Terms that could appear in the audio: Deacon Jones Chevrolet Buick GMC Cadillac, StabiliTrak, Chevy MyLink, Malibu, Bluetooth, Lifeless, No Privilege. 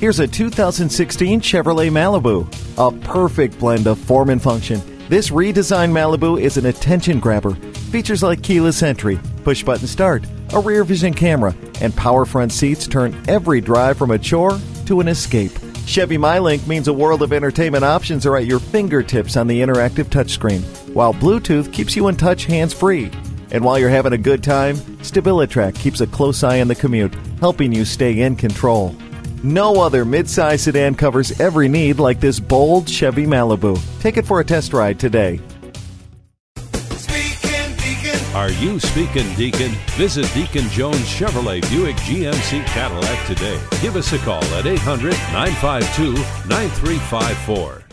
Here's a 2016 Chevrolet Malibu, a perfect blend of form and function. This redesigned Malibu is an attention grabber. Features like keyless entry, push-button start, a rear vision camera, and power front seats turn every drive from a chore to an escape. Chevy MyLink means a world of entertainment options are at your fingertips on the interactive touchscreen, while Bluetooth keeps you in touch hands-free. And while you're having a good time, StabiliTrak keeps a close eye on the commute, helping you stay in control. No other midsize sedan covers every need like this bold Chevy Malibu. Take it for a test ride today. Speaking Deacon. Are you speaking Deacon? Visit Deacon Jones Chevrolet Buick GMC Cadillac today. Give us a call at 800-952-9354.